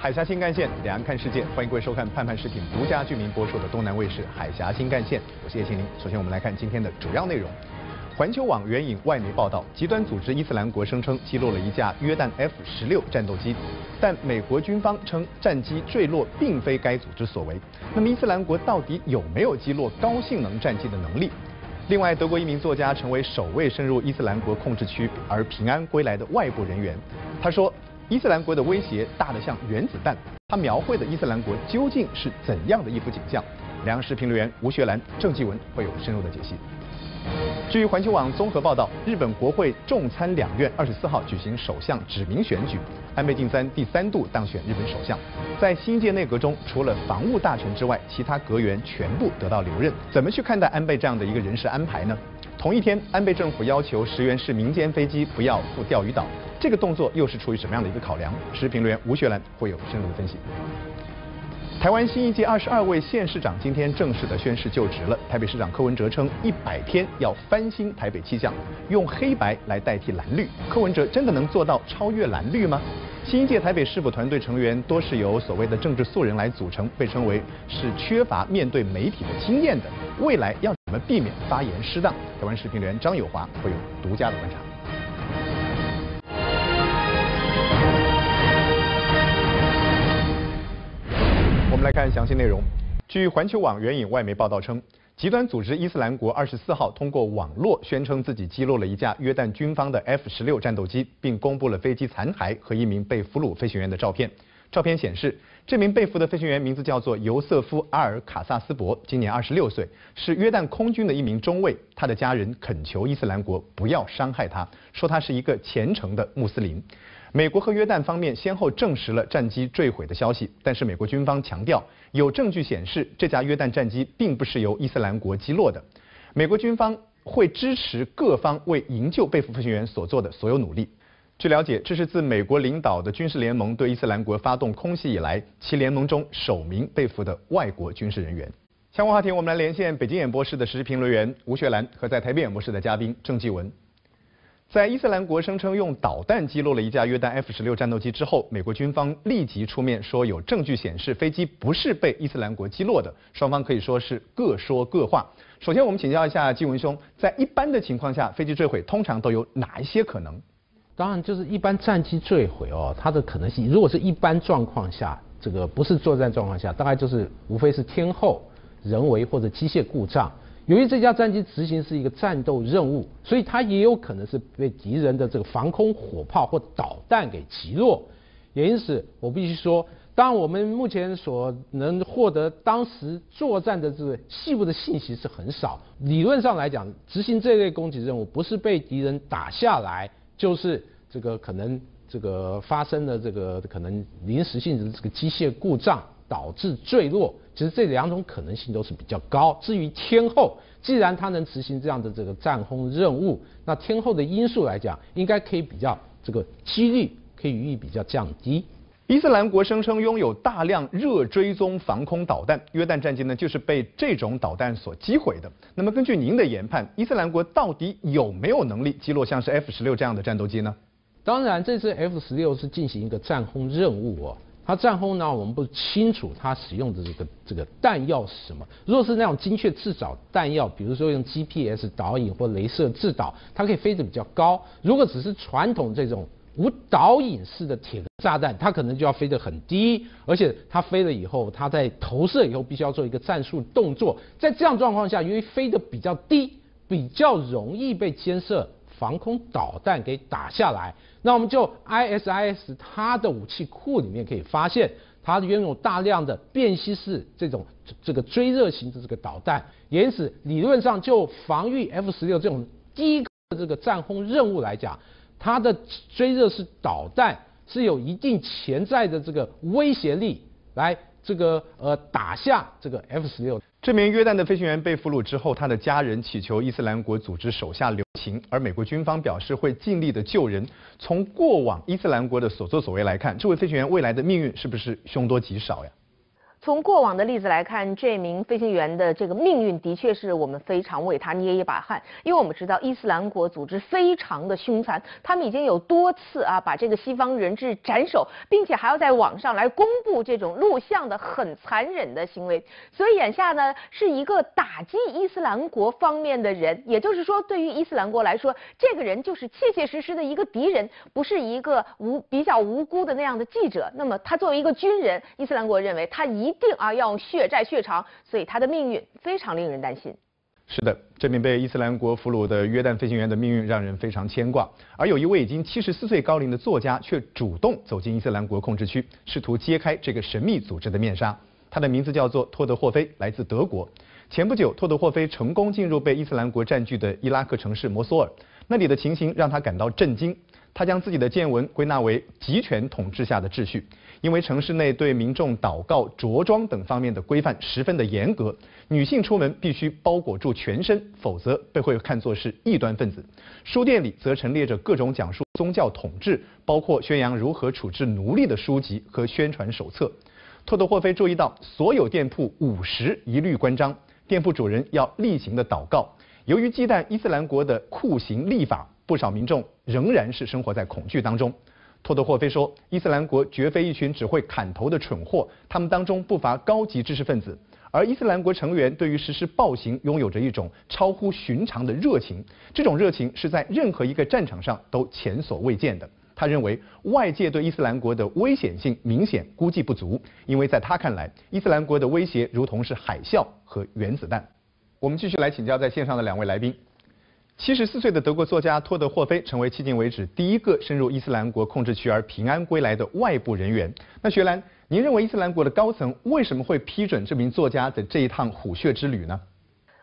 海峡新干线，两岸看世界，欢迎各位收看盼盼视频独家剧名播出的东南卫视《海峡新干线》，我是叶倩玲。首先，我们来看今天的主要内容。环球网援引外媒报道，极端组织伊斯兰国声称击落了一架约旦 F-16战斗机，但美国军方称战机坠落并非该组织所为。那么，伊斯兰国到底有没有击落高性能战机的能力？ 另外，德国一名作家成为首位深入伊斯兰国控制区而平安归来的外部人员。他说，伊斯兰国的威胁大得像原子弹。他描绘的伊斯兰国究竟是怎样的一幅景象？两岸时评论员吴学兰、郑继文会有深入的解析。至于环球网综合报道，日本国会众参两院24号举行首相指名选举，安倍晋三第3度当选日本首相。在新界内阁中，除了防务大臣之外，其他阁员全部得到留任。怎么去看待安倍这样的一个人事安排呢？同一天，安倍政府要求石原市民间飞机不要赴钓鱼岛，这个动作又是出于什么样的一个考量？时评论员吴学兰会有深入的分析。 台湾新一届22位县市长今天正式的宣誓就职了。台北市长柯文哲称，100天要翻新台北气象，用黑白来代替蓝绿。柯文哲真的能做到超越蓝绿吗？新一届台北市府团队成员多是由所谓的政治素人来组成，被称为是缺乏面对媒体的经验的。未来要怎么避免发言失当？台湾时评人张友华会有独家的观察。 我们来看详细内容。据环球网援引外媒报道称，极端组织伊斯兰国24号通过网络宣称自己击落了一架约旦军方的 F-16战斗机，并公布了飞机残骸和一名被俘虏飞行员的照片。照片显示，这名被俘的飞行员名字叫做尤瑟夫·阿尔卡萨斯伯，今年26岁，是约旦空军的一名中尉。他的家人恳求伊斯兰国不要伤害他，说他是一个虔诚的穆斯林。 美国和约旦方面先后证实了战机坠毁的消息，但是美国军方强调，有证据显示这架约旦战机并不是由伊斯兰国击落的。美国军方会支持各方为营救被俘飞行员所做的所有努力。据了解，这是自美国领导的军事联盟对伊斯兰国发动空袭以来，其联盟中首名被俘的外国军事人员。相关话题，我们来连线北京演播室的时事评论员吴学兰和在台北演播室的嘉宾郑继文。 在伊斯兰国声称用导弹击落了一架约旦 F-16战斗机之后，美国军方立即出面说有证据显示飞机不是被伊斯兰国击落的，双方可以说是各说各话。首先，我们请教一下继文兄，在一般的情况下，飞机坠毁通常都有哪一些可能？当然，就是一般战机坠毁哦，它的可能性，如果是一般状况下，这个不是作战状况下，大概就是无非是天候、人为或者机械故障。 由于这架战机执行是一个战斗任务，所以它也有可能是被敌人的这个防空火炮或导弹给击落。也因此，我必须说，当我们目前所能获得当时作战的这个细部的信息是很少。理论上来讲，执行这类攻击任务不是被敌人打下来，就是这个可能这个发生了这个可能临时性的这个机械故障。 导致坠落，其实这两种可能性都是比较高。至于天候，既然它能执行这样的这个战轰任务，那天候的因素来讲，应该可以比较这个几率可以予以比较降低。伊斯兰国声称拥有大量热追踪防空导弹，约旦战机呢就是被这种导弹所击毁的。那么根据您的研判，伊斯兰国到底有没有能力击落像是 F-16这样的战斗机呢？当然，这次 F-16是进行一个战轰任务哦。 它战轰呢，我们不清楚它使用的这个弹药是什么。如果是那种精确制导弹药，比如说用 GPS 导引或镭射制导，它可以飞得比较高。如果只是传统这种无导引式的铁壳炸弹，它可能就要飞得很低，而且它飞了以后，它在投射以后必须要做一个战术动作。在这样状况下，因为飞得比较低，比较容易被监射。 防空导弹给打下来，那我们就 ISIS 它的武器库里面可以发现，它拥有大量的便携式这种追热型的这个导弹，也因此理论上就防御 F-16这种低的这个战轰任务来讲，它的追热式导弹是有一定潜在的这个威胁力来。 这个打下这个 F-16， 这名约旦的飞行员被俘虏之后，他的家人祈求伊斯兰国组织手下留情，而美国军方表示会尽力的救人。从过往伊斯兰国的所作所为来看，这位飞行员未来的命运是不是凶多吉少呀？从过往的例子来看，这名飞行员的这个命运的确是我们非常为他捏一把汗，因为我们知道伊斯兰国组织非常的凶残，他们已经有多次把这个西方人质斩首，并且还要在网上来公布这种录像的很残忍的行为。所以眼下呢，是一个打击伊斯兰国方面的人，也就是说，对于伊斯兰国来说，这个人就是切切实实的一个敌人，不是一个比较无辜的那样的记者。那么他作为一个军人，伊斯兰国认为他一定要用血债血偿，所以他的命运非常令人担心。是的，这名被伊斯兰国俘虏的约旦飞行员的命运让人非常牵挂。而有一位已经74岁高龄的作家，却主动走进伊斯兰国控制区，试图揭开这个神秘组织的面纱。他的名字叫做托德霍菲，来自德国。前不久，托德霍菲成功进入被伊斯兰国占据的伊拉克城市摩索尔，那里的情形让他感到震惊。他将自己的见闻归纳为集权统治下的秩序，因为城市内对民众祷告、着装等方面的规范十分的严格，女性出门必须包裹住全身，否则被会看作是异端分子。书店里则陈列着各种讲述宗教统治，包括宣扬如何处置奴隶的书籍和宣传手册。托德霍菲注意到，所有店铺午时一律关张，店铺主人要例行的祷告。由于忌惮伊斯兰国的酷刑立法，不少民众仍然是生活在恐惧当中。托德霍菲说，伊斯兰国绝非一群只会砍头的蠢货，他们当中不乏高级知识分子。而伊斯兰国成员对于实施暴行拥有着一种超乎寻常的热情，这种热情是在任何一个战场上都前所未见的。他认为外界对伊斯兰国的危险性明显估计不足，因为在他看来，伊斯兰国的威胁如同是海啸和原子弹。我们继续来请教在线上的两位来宾。74岁的德国作家托德霍菲成为迄今为止第一个深入伊斯兰国控制区而平安归来的外部人员。那学兰，您认为伊斯兰国的高层为什么会批准这名作家的这一趟虎穴之旅呢？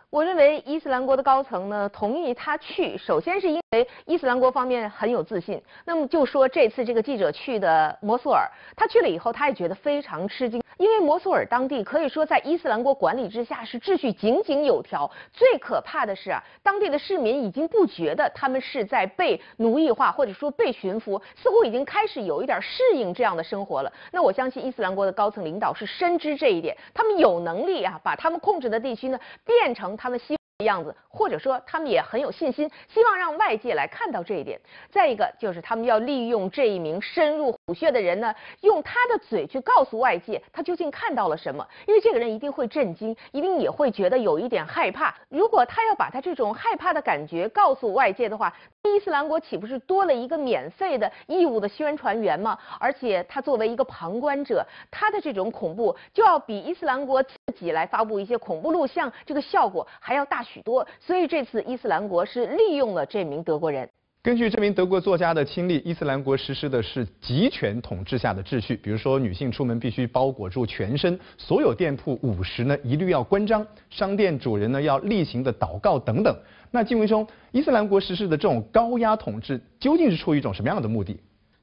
我认为伊斯兰国的高层呢同意他去，首先是因为伊斯兰国方面很有自信。那么就说这次这个记者去的摩苏尔，他去了以后，他也觉得非常吃惊，因为摩苏尔当地可以说在伊斯兰国管理之下是秩序井井有条。最可怕的是当地的市民已经不觉得他们是在被奴役化，或者说被驯服，似乎已经开始有一点适应这样的生活了。那我相信伊斯兰国的高层领导是深知这一点，他们有能力把他们控制的地区呢变成他们希望的样子，或者说他们也很有信心，希望让外界来看到这一点。再一个就是他们要利用这一名深入虎穴的人呢，用他的嘴去告诉外界他究竟看到了什么，因为这个人一定会震惊，一定也会觉得有一点害怕。如果他要把他这种害怕的感觉告诉外界的话，伊斯兰国岂不是多了一个免费的义务的宣传员吗？而且他作为一个旁观者，他的这种恐怖就要比伊斯兰国自己来发布一些恐怖录像这个效果还要大许多。所以这次伊斯兰国是利用了这名德国人。根据这名德国作家的亲历，伊斯兰国实施的是集权统治下的秩序，比如说女性出门必须包裹住全身，所有店铺午时呢一律要关张，商店主人呢要例行的祷告等等。那金文兄，伊斯兰国实施的这种高压统治究竟是出于一种什么样的目的？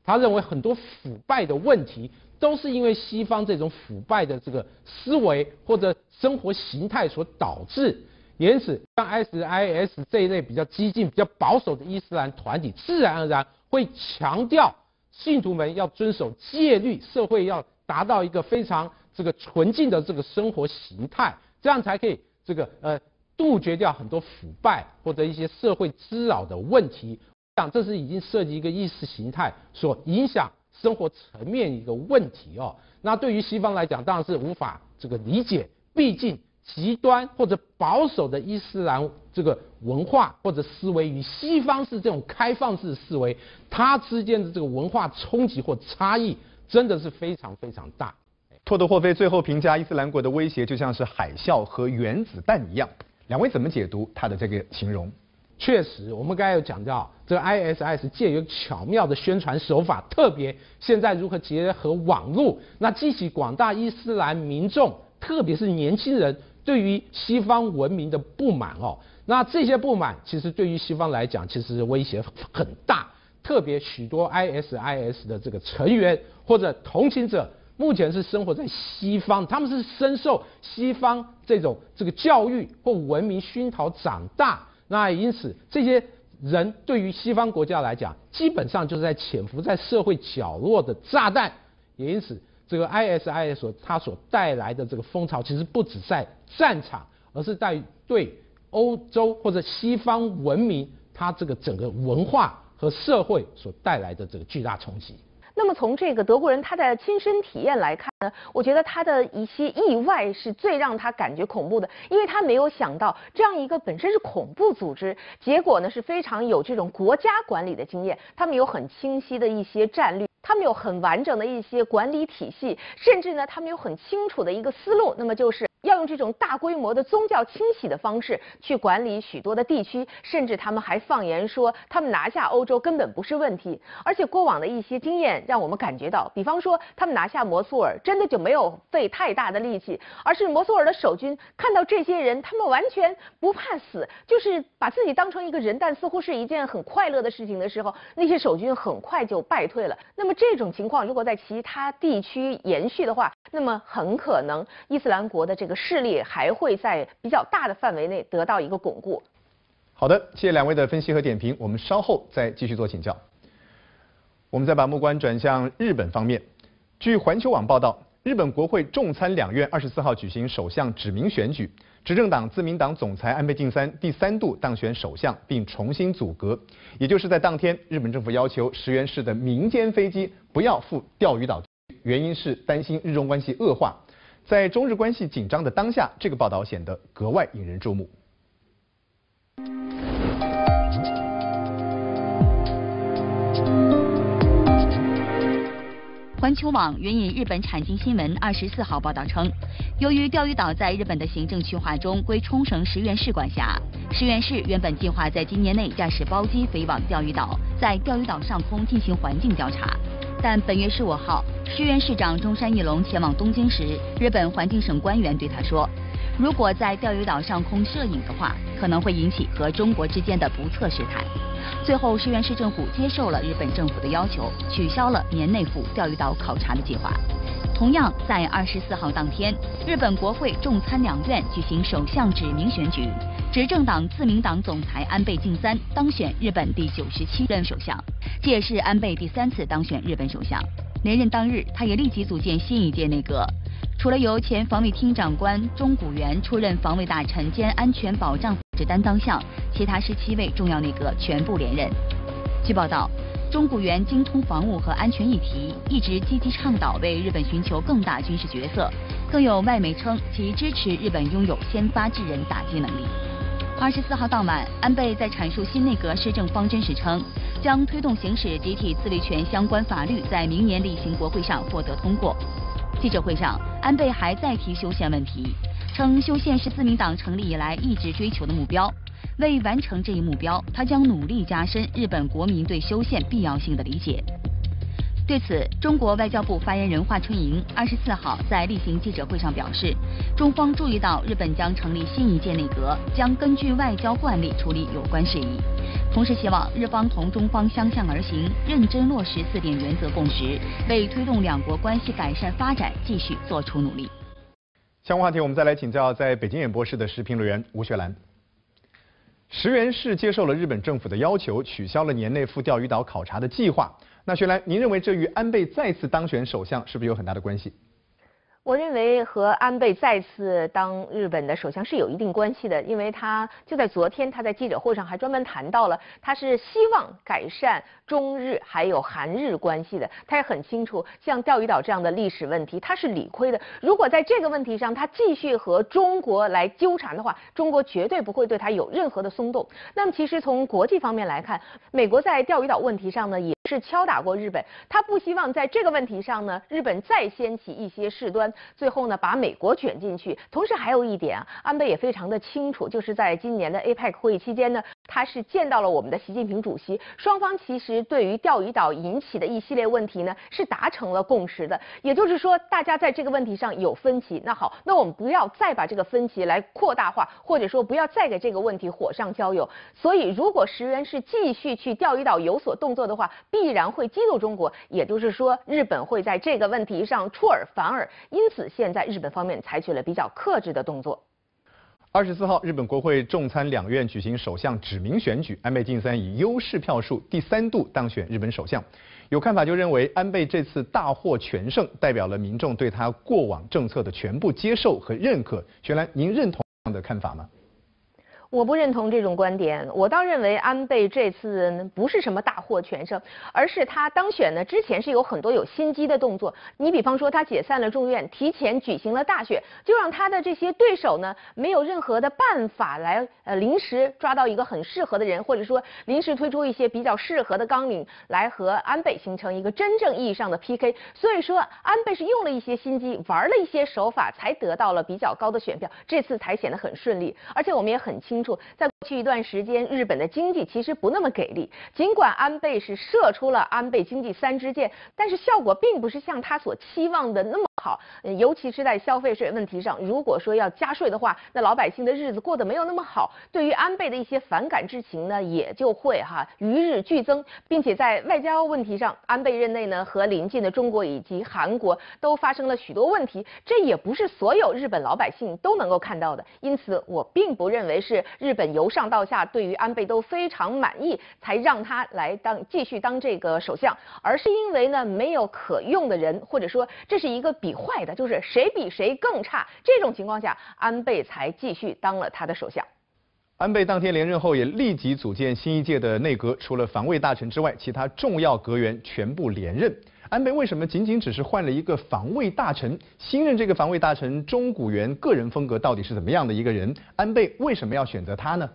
他认为很多腐败的问题都是因为西方这种腐败的这个思维或者生活形态所导致。因此，像 ISIS 这一类比较激进、比较保守的伊斯兰团体，自然而然会强调信徒们要遵守戒律，社会要达到一个非常这个纯净的这个生活形态，这样才可以这个杜绝掉很多腐败或者一些社会滋扰的问题。我想这是已经涉及一个意识形态所影响生活层面一个问题哦。那对于西方来讲，当然是无法这个理解，毕竟极端或者保守的伊斯兰这个文化或者思维与西方式这种开放式思维，它之间的这个文化冲击或差异真的是非常非常大。托德霍菲最后评价伊斯兰国的威胁就像是海啸和原子弹一样，两位怎么解读他的这个形容？确实，我们刚才有讲到，这个 ISIS 借由巧妙的宣传手法，特别现在如何结合网络，那激起广大伊斯兰民众，特别是年轻人对于西方文明的不满哦，那这些不满其实对于西方来讲，其实威胁很大。特别许多 ISIS 的这个成员或者同情者，目前是生活在西方，他们是深受西方这个教育或文明熏陶长大。那因此，这些人对于西方国家来讲，基本上就是在潜伏在社会角落的炸弹。也因此，这个 ISIS 它所带来的这个风潮，其实不只在战场，而是在对欧洲或者西方文明它这个整个文化和社会所带来的这个巨大冲击。 那么从这个德国人他的亲身体验来看呢，我觉得他的一些意外是最让他感觉恐怖的，因为他没有想到这样一个本身是恐怖组织，结果呢是非常有这种国家管理的经验，他们有很清晰的一些战略，他们有很完整的一些管理体系，甚至呢他们有很清楚的一个思路，那么就是 要用这种大规模的宗教清洗的方式去管理许多的地区，甚至他们还放言说，他们拿下欧洲根本不是问题。而且过往的一些经验让我们感觉到，比方说他们拿下摩苏尔，真的就没有费太大的力气，而是摩苏尔的守军看到这些人，他们完全不怕死，就是把自己当成一个人蛋，似乎是一件很快乐的事情的时候，那些守军很快就败退了。那么这种情况如果在其他地区延续的话，那么很可能伊斯兰国的这个 势力还会在比较大的范围内得到一个巩固。好的，谢谢两位的分析和点评，我们稍后再继续做请教。我们再把目光转向日本方面。据环球网报道，日本国会众参两院24号举行首相指名选举，执政党自民党总裁安倍晋三第3度当选首相，并重新组阁。也就是在当天，日本政府要求石垣市的民间飞机不要赴钓鱼岛，原因是担心日中关系恶化。 在中日关系紧张的当下，这个报道显得格外引人注目。环球网援引日本产经新闻24号报道称，由于钓鱼岛在日本的行政区划中归冲绳石垣市管辖，石垣市原本计划在今年内驾驶包机飞往钓鱼岛，在钓鱼岛上空进行环境调查。 但本月15号，石垣市长中山一龙前往东京时，日本环境省官员对他说：“如果在钓鱼岛上空摄影的话，可能会引起和中国之间的不测试探。”最后，石垣市政府接受了日本政府的要求，取消了年内赴钓鱼岛考察的计划。同样，在24号当天，日本国会众参两院举行首相指名选举，执政党自民党总裁安倍晋三当选日本第97任首相。 这也是安倍第3次当选日本首相。连任当日，他也立即组建新一届内阁。除了由前防卫厅长官中谷元出任防卫大臣兼安全保障之担当相，其他17位重要内阁全部连任。据报道，中谷元精通防务和安全议题，一直积极倡导为日本寻求更大军事角色。更有外媒称其支持日本拥有先发制人打击能力。 24号当晚，安倍在阐述新内阁施政方针时称，将推动行使集体自卫权相关法律在明年例行国会上获得通过。记者会上，安倍还再提修宪问题，称修宪是自民党成立以来一直追求的目标。为完成这一目标，他将努力加深日本国民对修宪必要性的理解。对此，中国外交部发言人华春莹24号在例行记者会上表示，中方注意到日本将成立新一届内阁，将根据外交惯例处理有关事宜。同时，希望日方同中方相向而行，认真落实4点原则共识，为推动两国关系改善发展继续做出努力。相关话题，我们再来请教在北京演播室的时评论员吴学兰。 石垣市接受了日本政府的要求，取消了年内赴钓鱼岛考察的计划。那学兰，您认为这与安倍再次当选首相是不是有很大的关系？我认为和安倍再次当日本的首相是有一定关系的，因为他就在昨天，他在记者会上还专门谈到了，他是希望改善中日还有韩日关系的。他也很清楚，像钓鱼岛这样的历史问题，他是理亏的。如果在这个问题上他继续和中国来纠缠的话，中国绝对不会对他有任何的松动。那么其实从国际方面来看，美国在钓鱼岛问题上呢也 是敲打过日本，他不希望在这个问题上呢，日本再掀起一些事端，最后呢把美国卷进去。同时还有一点啊，安倍也非常的清楚，就是在今年的 APEC 会议期间呢，他是见到了我们的习近平主席，双方其实对于钓鱼岛引起的一系列问题呢是达成了共识的。也就是说，大家在这个问题上有分歧，那好，那我们不要再把这个分歧来扩大化，或者说不要再给这个问题火上浇油。所以，如果石原是继续去钓鱼岛有所动作的话， 必然会激怒中国，也就是说，日本会在这个问题上出尔反尔，因此现在日本方面采取了比较克制的动作。24号，日本国会众参两院举行首相指名选举，安倍晋三以优势票数第3度当选日本首相。有看法就认为，安倍这次大获全胜，代表了民众对他过往政策的全部接受和认可。玄兰，您认同这样的看法吗？ 我不认同这种观点，我倒认为安倍这次不是什么大获全胜，而是他当选呢之前是有很多有心机的动作。你比方说，他解散了众院，提前举行了大选，就让他的这些对手呢没有任何的办法来临时抓到一个很适合的人，或者说临时推出一些比较适合的纲领来和安倍形成一个真正意义上的 PK。所以说，安倍是用了一些心机，玩了一些手法，才得到了比较高的选票，这次才显得很顺利。而且我们也很清楚。 在过去一段时间，日本的经济其实不那么给力。尽管安倍是射出了安倍经济3支箭，但是效果并不是像他所期望的那么好。尤其是在消费税问题上，如果说要加税的话，那老百姓的日子过得没有那么好。对于安倍的一些反感之情呢，也就会与日俱增，并且在外交问题上，安倍任内呢和邻近的中国以及韩国都发生了许多问题，这也不是所有日本老百姓都能够看到的。因此，我并不认为是 日本由上到下对于安倍都非常满意，才让他来继续当这个首相，而是因为呢没有可用的人，或者说这是一个比坏的，就是谁比谁更差，这种情况下，安倍才继续当了他的首相。 安倍当天连任后，也立即组建新一届的内阁，除了防卫大臣之外，其他重要阁员全部连任。安倍为什么仅仅只是换了一个防卫大臣？新任这个防卫大臣中谷元个人风格到底是怎么样的一个人？安倍为什么要选择他呢？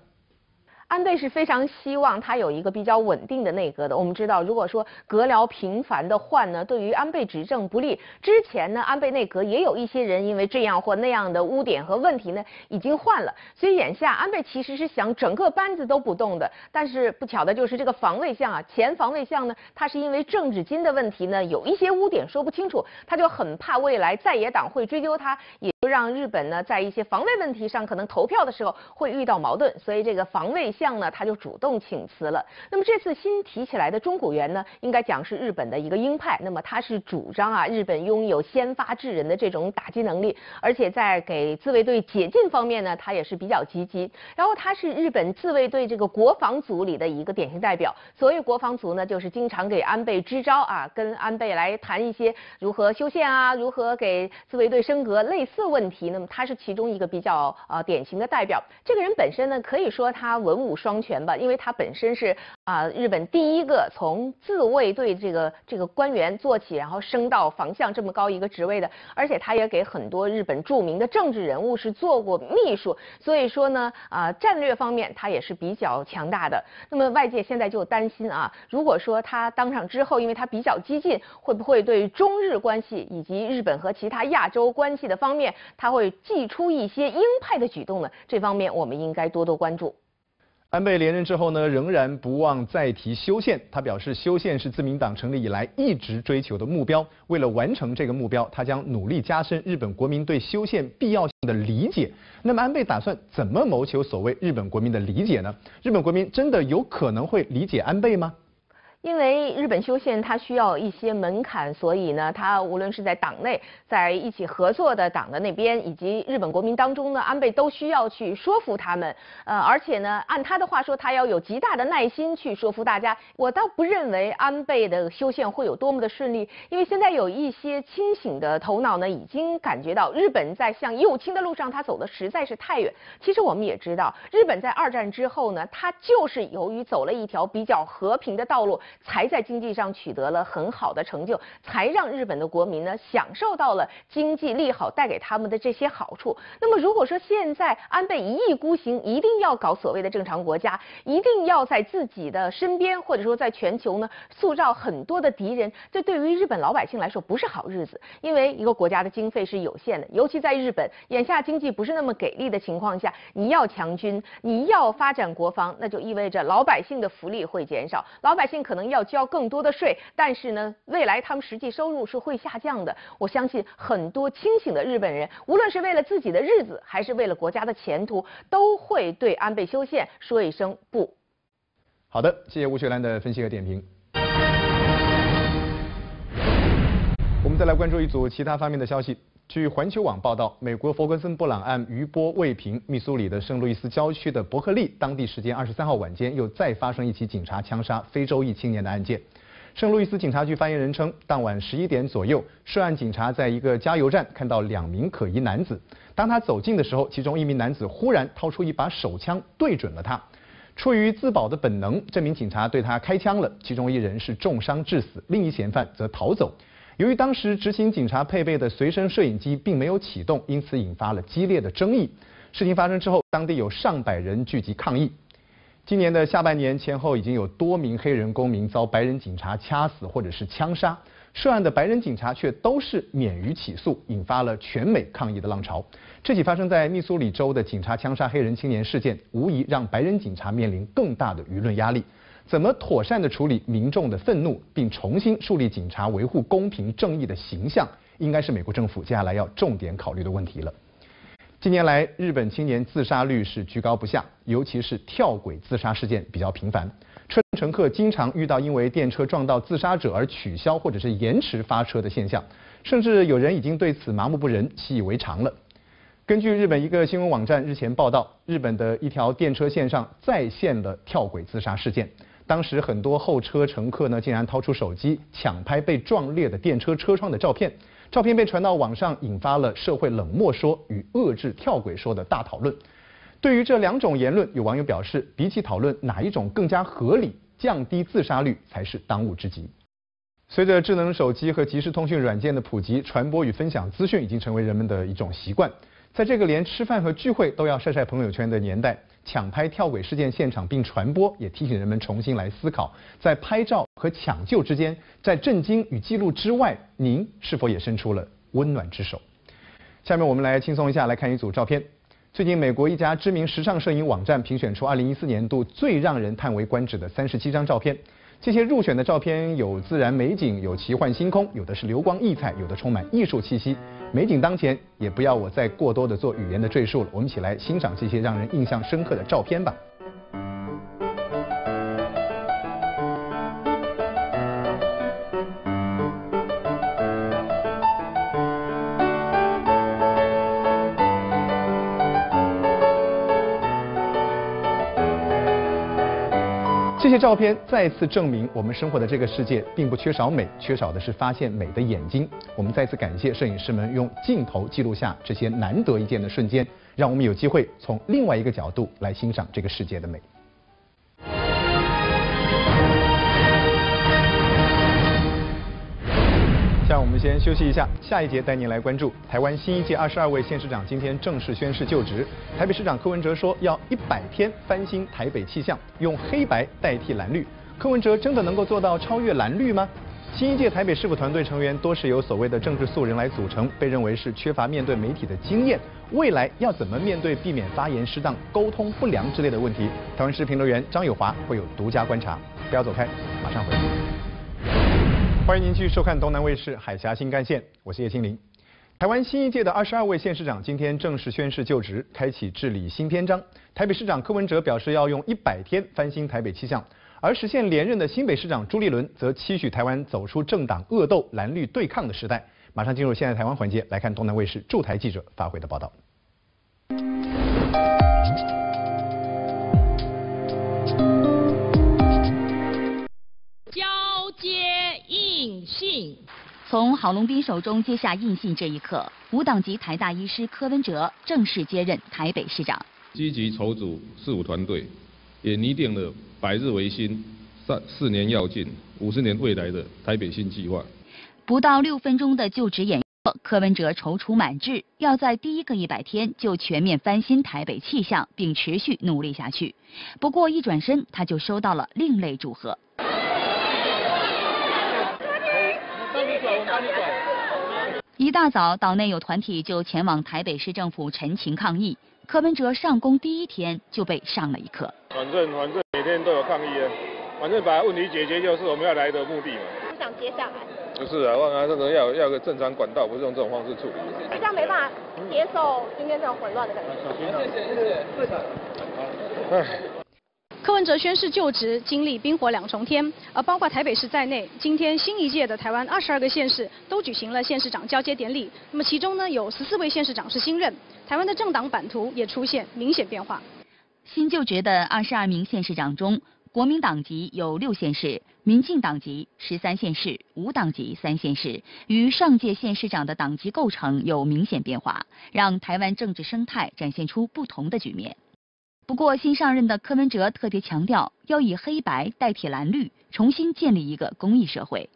安倍是非常希望他有一个比较稳定的内阁的。我们知道，如果说阁僚频繁的换呢，对于安倍执政不利。之前呢，安倍内阁也有一些人因为这样或那样的污点和问题呢，已经换了。所以眼下，安倍其实是想整个班子都不动的。但是不巧的就是这个防卫相啊，前防卫相呢，他是因为政治金的问题呢，有一些污点说不清楚，他就很怕未来在野党会追究他，也就让日本呢在一些防卫问题上可能投票的时候会遇到矛盾。所以这个防卫 相呢，他就主动请辞了。那么这次新提起来的中谷元呢，应该讲是日本的一个鹰派。那么他是主张啊，日本拥有先发制人的这种打击能力，而且在给自卫队解禁方面呢，他也是比较积极。然后他是日本自卫队这个国防组里的一个典型代表。所谓国防组呢，就是经常给安倍支招啊，跟安倍来谈一些如何修宪啊，如何给自卫队升格类似问题。那么他是其中一个比较典型的代表。这个人本身呢，可以说他文武 双全吧，因为他本身是日本第一个从自卫队这个官员做起，然后升到防相这么高一个职位的，而且他也给很多日本著名的政治人物是做过秘书，所以说呢战略方面他也是比较强大的。那么外界现在就担心啊，如果说他当上之后，因为他比较激进，会不会对中日关系以及日本和其他亚洲关系的方面，他会祭出一些鹰派的举动呢？这方面我们应该多多关注。 安倍连任之后呢，仍然不忘再提修宪。他表示，修宪是自民党成立以来一直追求的目标。为了完成这个目标，他将努力加深日本国民对修宪必要性的理解。那么，安倍打算怎么谋求所谓日本国民的理解呢？日本国民真的有可能会理解安倍吗？ 因为日本修宪它需要一些门槛，所以呢，它无论是在党内，在一起合作的党的那边，以及日本国民当中呢，安倍都需要去说服他们。而且呢，按他的话说，他要有极大的耐心去说服大家。我倒不认为安倍的修宪会有多么的顺利，因为现在有一些清醒的头脑呢，已经感觉到日本在向右倾的路上，他走的实在是太远。其实我们也知道，日本在2战之后呢，它就是由于走了一条比较和平的道路， 才在经济上取得了很好的成就，才让日本的国民呢享受到了经济利好带给他们的这些好处。那么如果说现在安倍一意孤行，一定要搞所谓的正常国家，一定要在自己的身边或者说在全球呢塑造很多的敌人，这对于日本老百姓来说不是好日子。因为一个国家的经费是有限的，尤其在日本眼下经济不是那么给力的情况下，你要强军，你要发展国防，那就意味着老百姓的福利会减少，老百姓可能要交更多的税，但是呢，未来他们实际收入是会下降的。我相信很多清醒的日本人，无论是为了自己的日子，还是为了国家的前途，都会对安倍修宪说一声不。好的，谢谢吴雪兰的分析和点评。我们再来关注一组其他方面的消息。据环球网报道，美国弗格森布朗案余波未平，密苏里的圣路易斯郊区的伯克利，当地时间23号晚间又再发生一起警察枪杀非洲裔青年的案件。圣路易斯警察局发言人称，当晚11点左右，涉案警察在一个加油站看到2名可疑男子，当他走近的时候，其中一名男子忽然掏出一把手枪对准了他。 出于自保的本能，这名警察对他开枪了，其中一人是重伤致死，另一嫌犯则逃走。由于当时执勤警察配备的随身摄影机并没有启动，因此引发了激烈的争议。事情发生之后，当地有上百人聚集抗议。今年的下半年前后，已经有多名黑人公民遭白人警察掐死或者是枪杀，涉案的白人警察却都是免于起诉，引发了全美抗议的浪潮。 这起发生在密苏里州的警察枪杀黑人青年事件，无疑让白人警察面临更大的舆论压力。怎么妥善地处理民众的愤怒，并重新树立警察维护公平正义的形象，应该是美国政府接下来要重点考虑的问题了。近年来，日本青年自杀率是居高不下，尤其是跳轨自杀事件比较频繁。车乘客经常遇到因为电车撞到自杀者而取消或者是延迟发车的现象，甚至有人已经对此麻木不仁、习以为常了。 根据日本一个新闻网站日前报道，日本的一条电车线上再现了跳轨自杀事件。当时很多后车乘客呢，竟然掏出手机抢拍被撞裂的电车车窗的照片，照片被传到网上，引发了社会冷漠说与遏制跳轨说的大讨论。对于这两种言论，有网友表示，比起讨论哪一种更加合理，降低自杀率才是当务之急。 随着智能手机和即时通讯软件的普及，传播与分享资讯已经成为人们的一种习惯。在这个连吃饭和聚会都要晒晒朋友圈的年代，抢拍跳轨事件现场并传播，也提醒人们重新来思考，在拍照和抢救之间，在震惊与记录之外，您是否也伸出了温暖之手？下面我们来轻松一下，来看一组照片。最近，美国一家知名时尚摄影网站评选出2014年度最让人叹为观止的37张照片。 这些入选的照片有自然美景，有奇幻星空，有的是流光溢彩，有的充满艺术气息。美景当前，也不要我再过多的做语言的赘述了。我们一起来欣赏这些让人印象深刻的照片吧。 这些照片再次证明，我们生活的这个世界并不缺少美，缺少的是发现美的眼睛。我们再次感谢摄影师们用镜头记录下这些难得一见的瞬间，让我们有机会从另外一个角度来欣赏这个世界的美。下，我们先休息一下，下一节带您来关注台湾新一届22位县市长今天正式宣誓就职。台北市长柯文哲说，要100天翻新台北气象，用黑白代替蓝绿。柯文哲真的能够做到超越蓝绿吗？新一届台北市府团队成员多是由所谓的政治素人来组成，被认为是缺乏面对媒体的经验。未来要怎么面对避免发言失当、沟通不良之类的问题？台湾时事评论员张友华会有独家观察，不要走开，马上回来。 欢迎您继续收看东南卫视《海峡新干线》，我是叶青林。台湾新一届的22位县市长今天正式宣誓就职，开启治理新篇章。台北市长柯文哲表示要用100天翻新台北气象，而实现连任的新北市长朱立伦则期许台湾走出政党恶斗、蓝绿对抗的时代。马上进入现在台湾环节，来看东南卫视驻台记者发回的报道。 印信从郝龙斌手中接下印信这一刻，无党籍台大医师柯文哲正式接任台北市长。积极筹组市府团队，也拟定了百日维新、4年要进、50年未来的台北新计划。不到6分钟的就职演说，柯文哲踌躇满志，要在第一个100天就全面翻新台北气象，并持续努力下去。不过一转身，他就收到了另类祝贺。 一大早，岛内有团体就前往台北市政府陈情抗议。柯文哲上工第1天就被上了一课。反正每天都有抗议啊，反正把问题解决就是我们要来的目的嘛。市长接上来。不是啊，我讲这个要个正常管道，不是用这种方式处理。市长没办法接受今天这种混乱的感觉。谢谢谢谢市长。哎。柯文哲宣誓就职，经历冰火两重天，而包括台北市在内，今天新一届的台湾22个县市都举行了县市长交接典礼。那么其中呢，有14位县市长是新任，台湾的政党版图也出现明显变化。新就职的22名县市长中，国民党籍有6县市，民进党籍13县市，无党籍3县市，与上届县市长的党籍构成有明显变化，让台湾政治生态展现出不同的局面。 不过，新上任的柯文哲特别强调，要以黑白代替蓝绿，重新建立一个公益社会。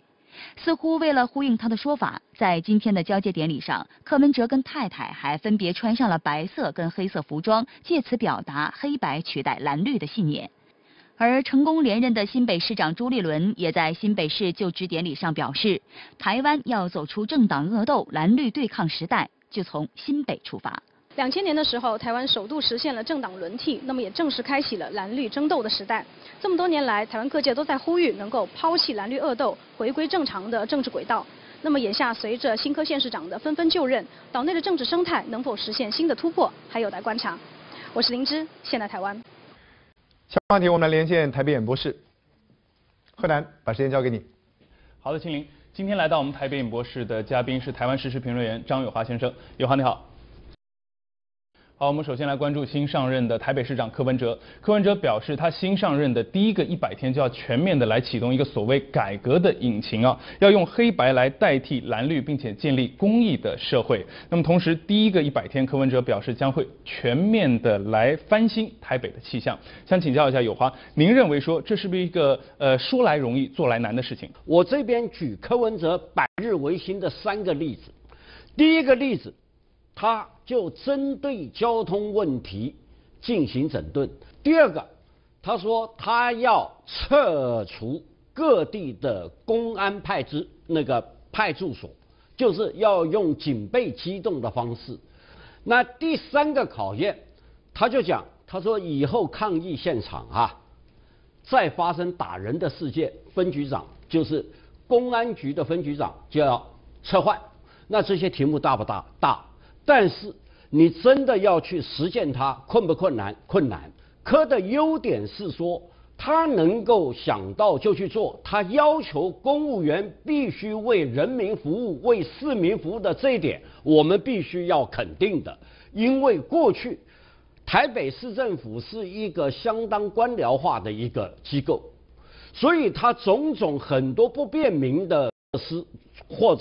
似乎为了呼应他的说法，在今天的交接典礼上，柯文哲跟太太还分别穿上了白色跟黑色服装，借此表达黑白取代蓝绿的信念。而成功连任的新北市长朱立伦也在新北市就职典礼上表示，台湾要走出政党恶斗、蓝绿对抗时代，就从新北出发。 2000年的时候，台湾首度实现了政党轮替，那么也正式开启了蓝绿争斗的时代。这么多年来，台湾各界都在呼吁能够抛弃蓝绿恶斗，回归正常的政治轨道。那么眼下，随着新科县市长的纷纷就任，岛内的政治生态能否实现新的突破，还有待观察。我是林芝，现在台湾。下个话题，我们来连线台北演播室。贺楠，把时间交给你。好的，清林。今天来到我们台北演播室的嘉宾是台湾时事评论员张友华先生。友华，你好。 好，我们首先来关注新上任的台北市长柯文哲。柯文哲表示，他新上任的第一个100天就要全面的来启动一个所谓改革的引擎啊，要用黑白来代替蓝绿，并且建立公益的社会。那么同时，第一个100天，柯文哲表示将会全面的来翻新台北的气象。想请教一下友华，您认为说这是不是一个说来容易做来难的事情？我这边举柯文哲百日维新的3个例子。第一个例子，他 就针对交通问题进行整顿。第二个，他说他要撤除各地的公安派驻所，就是要用警备机动的方式。那第三个考验，他就讲，他说以后抗议现场啊，再发生打人的事件，分局长就是公安局的分局长就要撤换。那这些题目大不大？大。 但是你真的要去实践它，困不困难？困难。柯的优点是说，他能够想到就去做，他要求公务员必须为人民服务、为市民服务的这一点，我们必须要肯定的。因为过去台北市政府是一个相当官僚化的一个机构，所以它种种很多不便民的措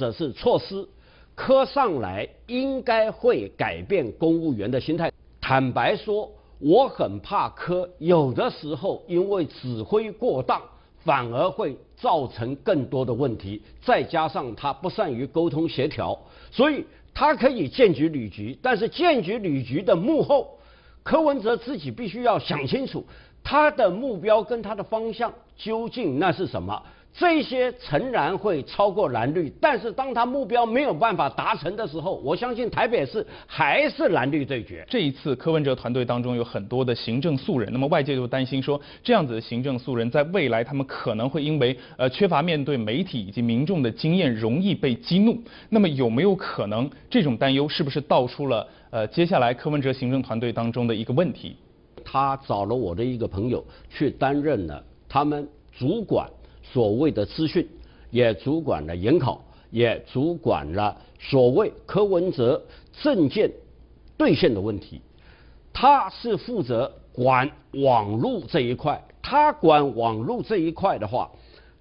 施。 柯上来应该会改变公务员的心态。坦白说，我很怕柯有的时候因为指挥过当，反而会造成更多的问题。再加上他不善于沟通协调，所以他可以检举旅局，但是检举旅局的幕后，柯文哲自己必须要想清楚他的目标跟他的方向究竟那是什么。 这些诚然会超过蓝绿，但是当他目标没有办法达成的时候，我相信台北市还是蓝绿对决。这一次柯文哲团队当中有很多的行政素人，那么外界就担心说，这样子的行政素人在未来他们可能会因为缺乏面对媒体以及民众的经验，容易被激怒。那么有没有可能这种担忧是不是道出了接下来柯文哲行政团队当中的一个问题？他找了我的一个朋友去担任了他们主管 所谓的资讯，也主管了研考，也主管了所谓柯文哲政见兑现的问题。他是负责管网络这一块。他管网络这一块的话，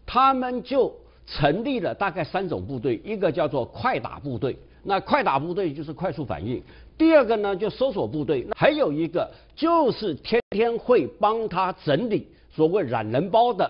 他们就成立了大概3种部队，一个叫做快打部队，那快打部队就是快速反应；第二个呢就搜索部队，还有一个就是天天会帮他整理所谓染人包的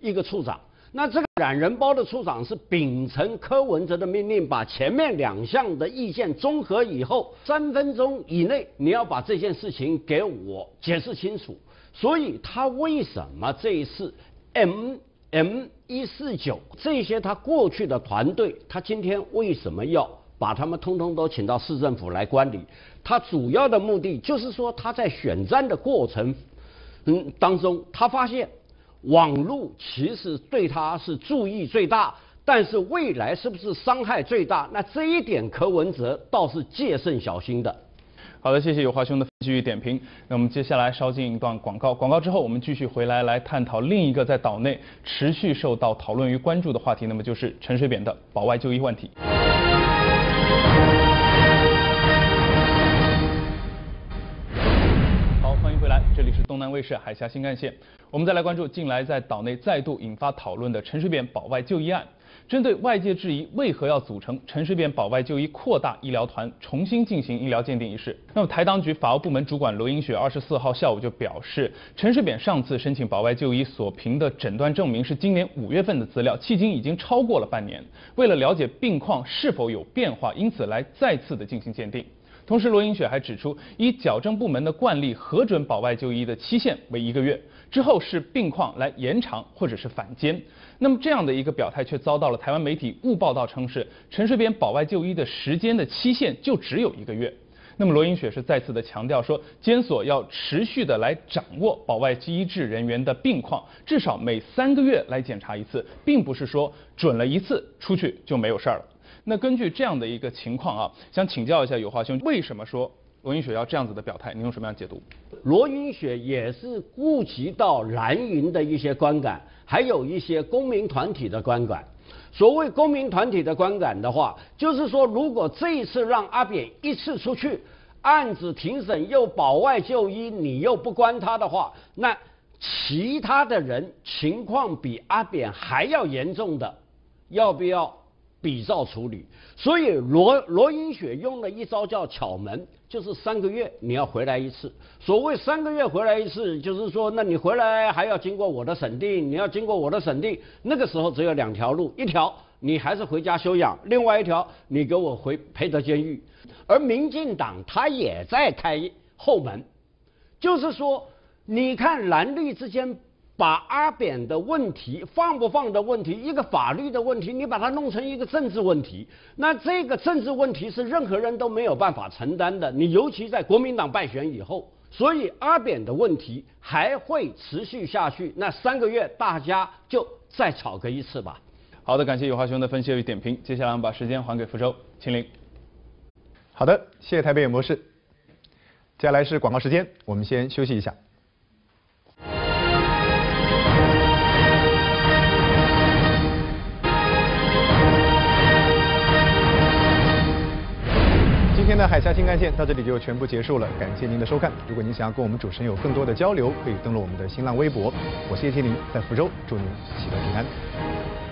一个处长，那这个染人包的处长是秉承柯文哲的命令，把前面2项的意见综合以后，3分钟以内你要把这件事情给我解释清楚。所以他为什么这一次 M149这些他过去的团队，他今天为什么要把他们通通都请到市政府来管理？他主要的目的就是说他在选战的过程当中，他发现 网络其实对他是注意最大，但是未来是不是伤害最大？那这一点柯文哲倒是戒慎小心的。好的，谢谢友华兄的分析与点评。那我们接下来稍进一段广告，广告之后我们继续回来探讨另一个在岛内持续受到讨论与关注的话题，那么就是陈水扁的保外就医问题。 这里是东南卫视海峡新干线，我们再来关注近来在岛内再度引发讨论的陈水扁保外就医案。针对外界质疑为何要组成陈水扁保外就医扩大医疗团，重新进行医疗鉴定一事，那么台当局法务部门主管罗英雪24号下午就表示，陈水扁上次申请保外就医所凭的诊断证明是今年5月份的资料，迄今已经超过了半年。为了了解病况是否有变化，因此来再次的进行鉴定。 同时，罗英雪还指出，以矫正部门的惯例，核准保外就医的期限为1个月，之后视病况来延长或者是返监。那么这样的一个表态，却遭到了台湾媒体误报道，称是陈水扁保外就医的时间的期限就只有1个月。那么罗英雪是再次的强调说，监所要持续的来掌握保外就医人员的病况，至少每3个月来检查一次，并不是说准了一次出去就没有事儿了。 那根据这样的一个情况啊，想请教一下友华兄，为什么说罗云雪要这样子的表态？你用什么样解读？罗云雪也是顾及到蓝营的一些观感，还有一些公民团体的观感。所谓公民团体的观感的话，就是说，如果这一次让阿扁一次出去，案子庭审又保外就医，你又不关他的话，那其他的人情况比阿扁还要严重的，要不要？ 比照处理，所以罗英雪用了一招叫巧门，就是3个月你要回来一次。所谓3个月回来一次，就是说，那你回来还要经过我的审定，你要经过我的审定。那个时候只有2条路，一条你还是回家休养，另外一条你给我回培德监狱。而民进党他也在开后门，就是说，你看蓝绿之间。 把阿扁的问题放不放的问题，一个法律的问题，你把它弄成一个政治问题，那这个政治问题是任何人都没有办法承担的。你尤其在国民党败选以后，所以阿扁的问题还会持续下去。那3个月大家就再吵个一次吧。好的，感谢友华兄的分析与点评。接下来我们把时间还给福州秦玲。好的，谢谢台北演播室。接下来是广告时间，我们先休息一下。 今天的海峡新干线到这里就全部结束了，感谢您的收看。如果您想要跟我们主持人有更多的交流，可以登录我们的新浪微博。我是叶天林，在福州，祝您喜乐平安。